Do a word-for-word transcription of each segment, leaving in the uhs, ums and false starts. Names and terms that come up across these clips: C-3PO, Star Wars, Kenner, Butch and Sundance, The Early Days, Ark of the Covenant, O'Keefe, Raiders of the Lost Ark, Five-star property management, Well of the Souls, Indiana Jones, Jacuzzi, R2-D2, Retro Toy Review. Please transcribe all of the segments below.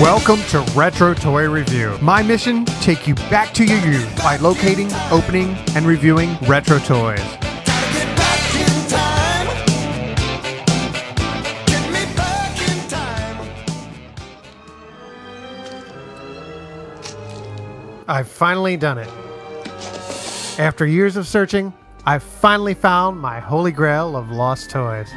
Welcome to Retro Toy Review. My mission, take you back to your youth by locating, opening, and reviewing retro toys. I've finally done it. After years of searching, I've finally found my holy grail of lost toys.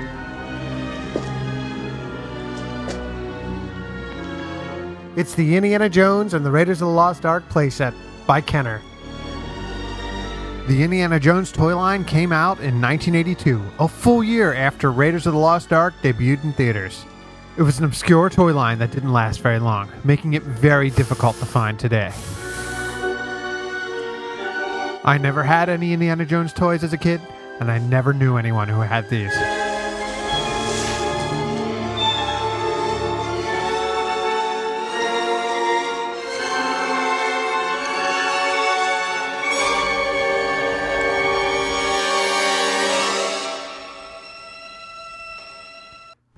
It's the Indiana Jones and the Raiders of the Lost Ark playset by Kenner. The Indiana Jones toy line came out in nineteen eighty-two, a full year after Raiders of the Lost Ark debuted in theaters. It was an obscure toy line that didn't last very long, making it very difficult to find today. I never had any Indiana Jones toys as a kid, and I never knew anyone who had these.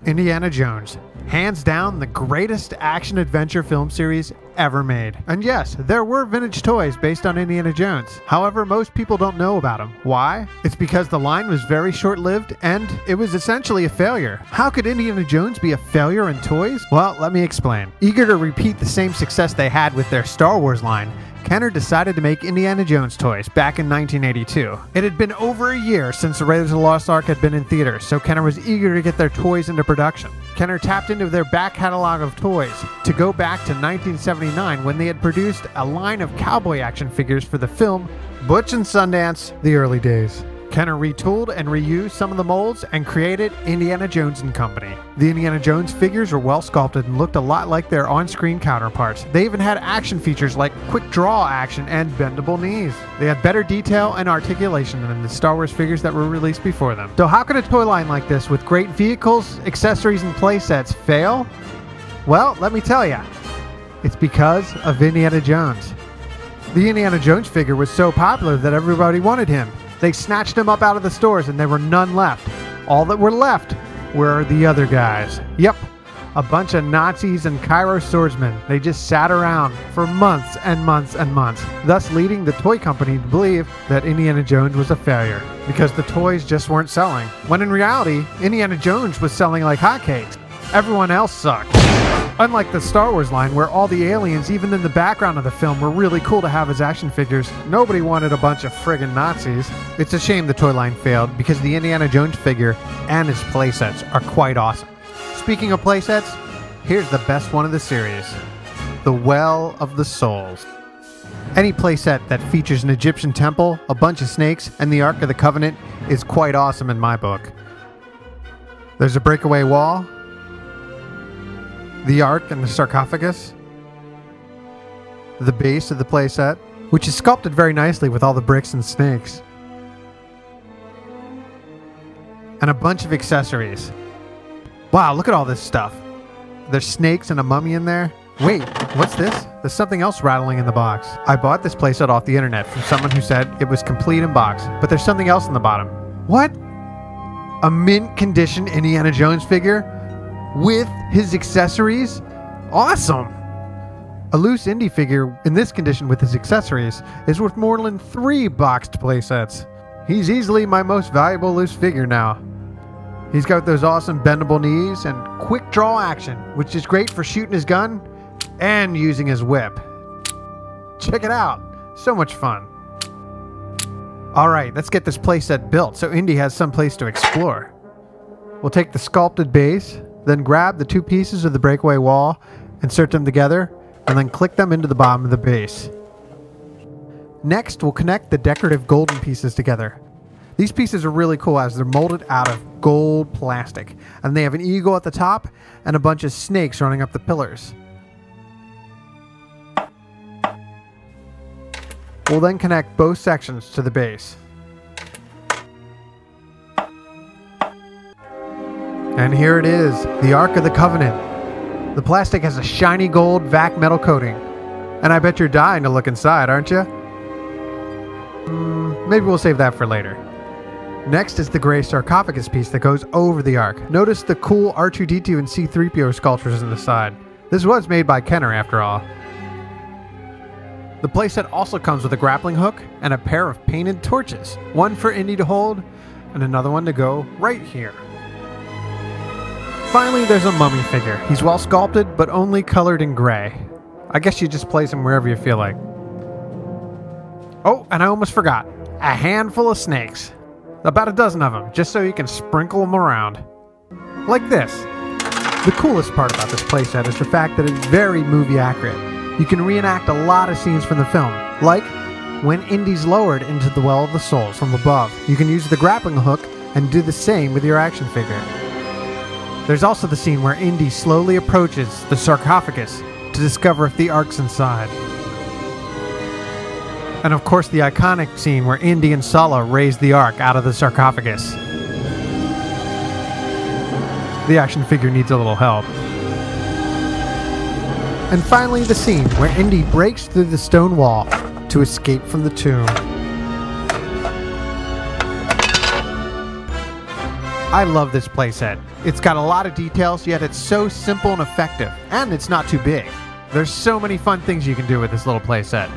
Indiana Jones, hands down the greatest action-adventure film series ever made. And yes, there were vintage toys based on Indiana Jones. However, most people don't know about them. Why? It's because the line was very short-lived and it was essentially a failure. How could Indiana Jones be a failure in toys? Well, let me explain. Eager to repeat the same success they had with their Star Wars line, Kenner decided to make Indiana Jones toys back in nineteen eighty-two. It had been over a year since the Raiders of the Lost Ark had been in theaters, so Kenner was eager to get their toys into production. Kenner tapped into their back catalog of toys to go back to nineteen seventy-nine when they had produced a line of cowboy action figures for the film Butch and Sundance, The Early Days. Kenner retooled and reused some of the molds and created Indiana Jones and Company. The Indiana Jones figures were well sculpted and looked a lot like their on-screen counterparts. They even had action features like quick draw action and bendable knees. They had better detail and articulation than the Star Wars figures that were released before them. So how could a toy line like this with great vehicles, accessories, and playsets fail? Well, let me tell you, it's because of Indiana Jones. The Indiana Jones figure was so popular that everybody wanted him. They snatched them up out of the stores and there were none left. All that were left were the other guys. Yep, a bunch of Nazis and Cairo swordsmen. They just sat around for months and months and months, thus leading the toy company to believe that Indiana Jones was a failure because the toys just weren't selling. When in reality, Indiana Jones was selling like hotcakes. Everyone else sucked. Unlike the Star Wars line, where all the aliens, even in the background of the film, were really cool to have as action figures, nobody wanted a bunch of friggin' Nazis. It's a shame the toy line failed, because the Indiana Jones figure and his playsets are quite awesome. Speaking of playsets, here's the best one of the series, the Well of the Souls. Any playset that features an Egyptian temple, a bunch of snakes, and the Ark of the Covenant is quite awesome in my book. There's a breakaway wall, the Ark and the sarcophagus, the base of the playset, which is sculpted very nicely with all the bricks and snakes, and a bunch of accessories. Wow, look at all this stuff. There's snakes and a mummy in there. Wait, what's this? There's something else rattling in the box. I bought this playset off the internet from someone who said it was complete in box, but there's something else in the bottom. What? A mint condition Indiana Jones figure? With his accessories? Awesome! A loose indie figure in this condition with his accessories is worth more than three boxed playsets. He's easily my most valuable loose figure now. He's got those awesome bendable knees and quick draw action, which is great for shooting his gun and using his whip. Check it out! So much fun! Alright, let's get this playset built so Indy has some place to explore. We'll take the sculpted base, then grab the two pieces of the breakaway wall, insert them together, and then click them into the bottom of the base. Next, we'll connect the decorative golden pieces together. These pieces are really cool as they're molded out of gold plastic, and they have an eagle at the top and a bunch of snakes running up the pillars. We'll then connect both sections to the base. And here it is, the Ark of the Covenant. The plastic has a shiny gold vac metal coating. And I bet you're dying to look inside, aren't you? Mm, maybe we'll save that for later. Next is the gray sarcophagus piece that goes over the Ark. Notice the cool R two D two and C three P O sculptures on the side. This was made by Kenner, after all. The playset also comes with a grappling hook and a pair of painted torches, one for Indy to hold and another one to go right here. Finally, there's a mummy figure. He's well sculpted, but only colored in gray. I guess you just place him wherever you feel like. Oh, and I almost forgot. A handful of snakes. About a dozen of them, just so you can sprinkle them around. Like this. The coolest part about this playset is the fact that it's very movie accurate. You can reenact a lot of scenes from the film, like when Indy's lowered into the Well of the Souls from above. You can use the grappling hook and do the same with your action figure. There's also the scene where Indy slowly approaches the sarcophagus to discover if the Ark's inside. And of course the iconic scene where Indy and Sala raise the Ark out of the sarcophagus. The action figure needs a little help. And finally the scene where Indy breaks through the stone wall to escape from the tomb. I love this playset. It's got a lot of details, yet it's so simple and effective, and it's not too big. There's so many fun things you can do with this little playset.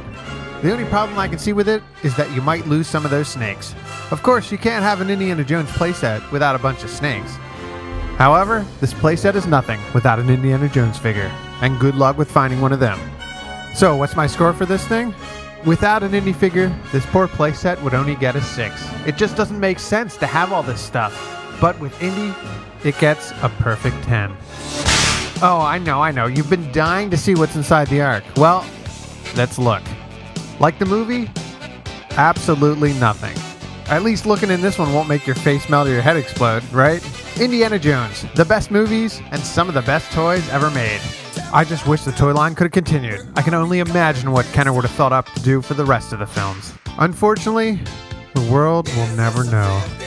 The only problem I can see with it is that you might lose some of those snakes. Of course, you can't have an Indiana Jones playset without a bunch of snakes. However, this playset is nothing without an Indiana Jones figure, and good luck with finding one of them. So, what's my score for this thing? Without an Indy figure, this poor playset would only get a six. It just doesn't make sense to have all this stuff. But with Indy, it gets a perfect ten. Oh, I know, I know. You've been dying to see what's inside the Ark. Well, let's look. Like the movie? Absolutely nothing. At least looking in this one won't make your face melt or your head explode, right? Indiana Jones, the best movies and some of the best toys ever made. I just wish the toy line could have continued. I can only imagine what Kenner would have thought up to do for the rest of the films. Unfortunately, the world will never know.